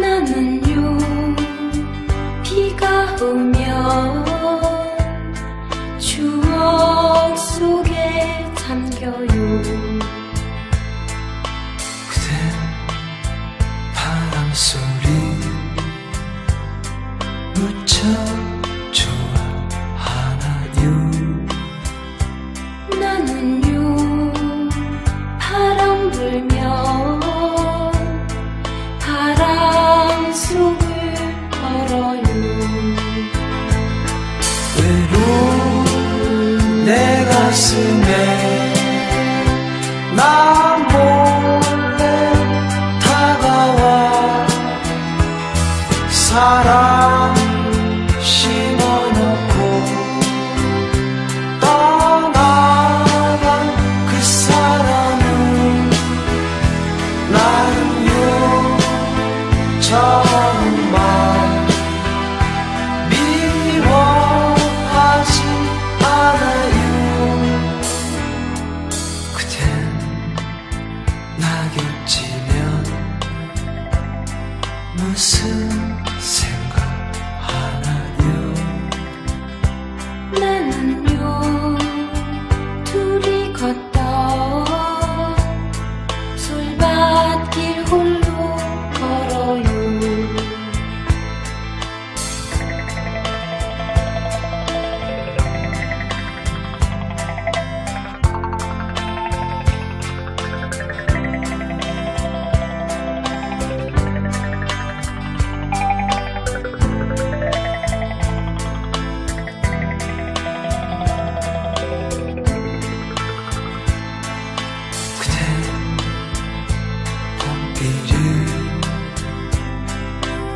나는요 비가 오면 추억 속에 잠겨요. 그댄 바람 소리 무척 좋아하나요. 나는요 바람 불면 바람 속을 걸어요. 외로운 내 가슴에 나 몰래 다가와 사랑 심어놓고 떠나간 그 사람은 나는요 정말 미워하지 않아요. 그댄 나 곁이면 무슨 생각하나요. 나는요 둘이 걷던 솔밭길 홀로 걸어요. 그댄 봄비를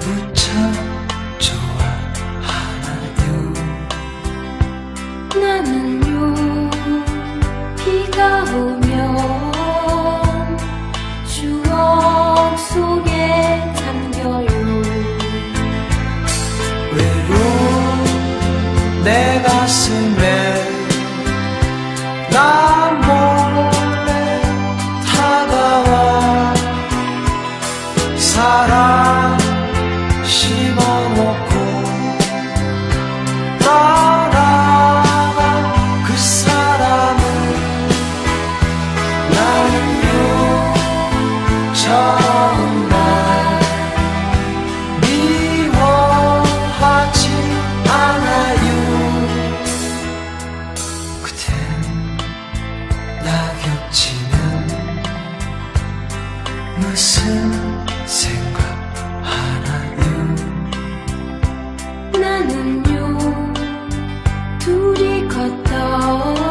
무척 좋아하나요. 나는요 비가 오면 추억 속에 잠겨요. 외로운 내 가슴에 나 몰래 다가와 사랑 심어놓고 떠나간 그 사람은 나는요 정말 미워하지 않아요. 그댄 나 곁이면 무슨 생각하나요. 나는요 둘이 걷던